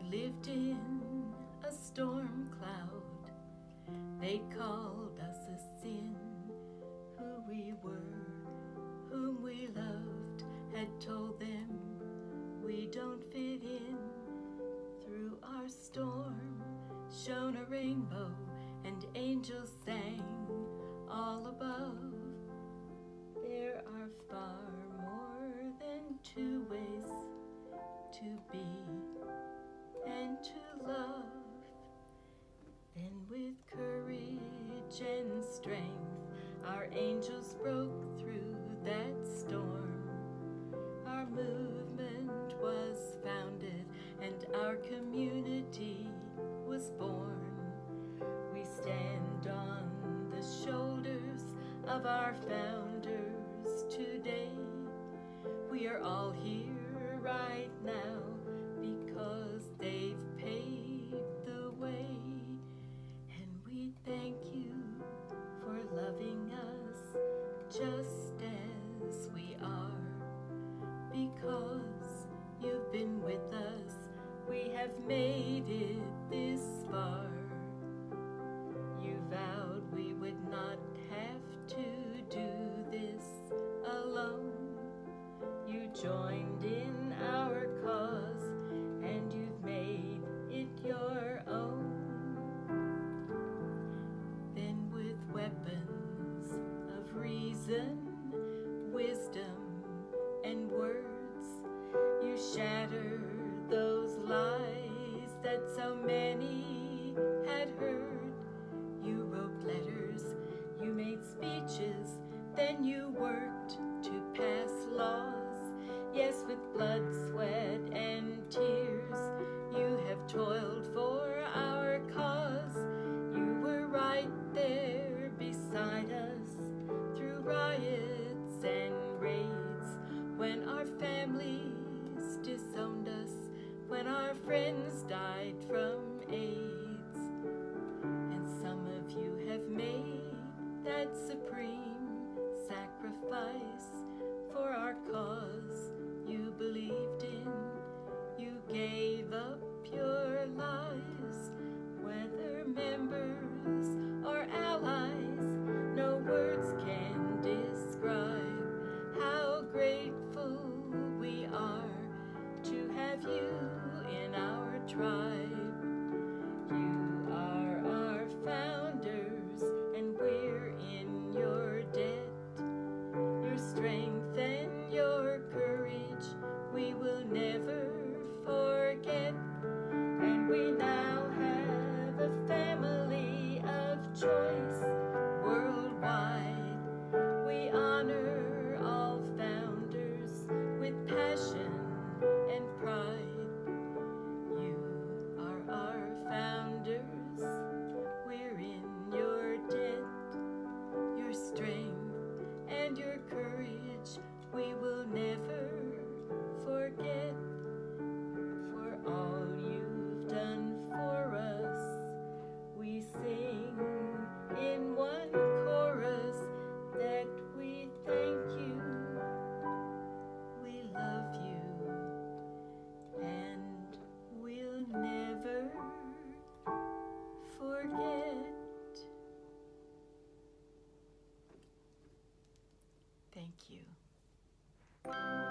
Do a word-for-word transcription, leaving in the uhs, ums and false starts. that lived in a storm cloud. They called us a sin, who we were, whom we loved, had told them we don't fit in. Through our storm shone a rainbow, and angels sang all above. There are far more than two ways to be and to love than with courage and strength. Our angels broke through that storm. Our movement was founded and our community was born. We stand on the shoulders of our founders today. We are all here right now because they've paved the way. And we thank you for loving us just as we are. Because you've been with us, we have made it this far. You vowed we would not have to do this alone. You joined in our cause and you've made it your own. Then with weapons of reason, wisdom, and words, you shatter those lies that so many had heard. You wrote letters, you made speeches, then you worked to pass laws. Yes, with blood, sweat, and tears, you have toiled for our cause. You were right there beside us through riots and raids, when our families disowned us, when our friends died from AIDS. You have made that supreme sacrifice for our cause you believed in. You gave up your lives, whether members or allies, no words can describe how grateful we are to have you in our tribe. You are our family, and we're in your debt. Your strength and your courage we will never forget. And we now have a family of choice worldwide. We honor all founders with passion and pride. You are our founders, we're in your debt. Your strength and your courage we will never forget. For all you've done for us, we sing in one chorus that we thank you, we love you, and we'll never forget. Thank you.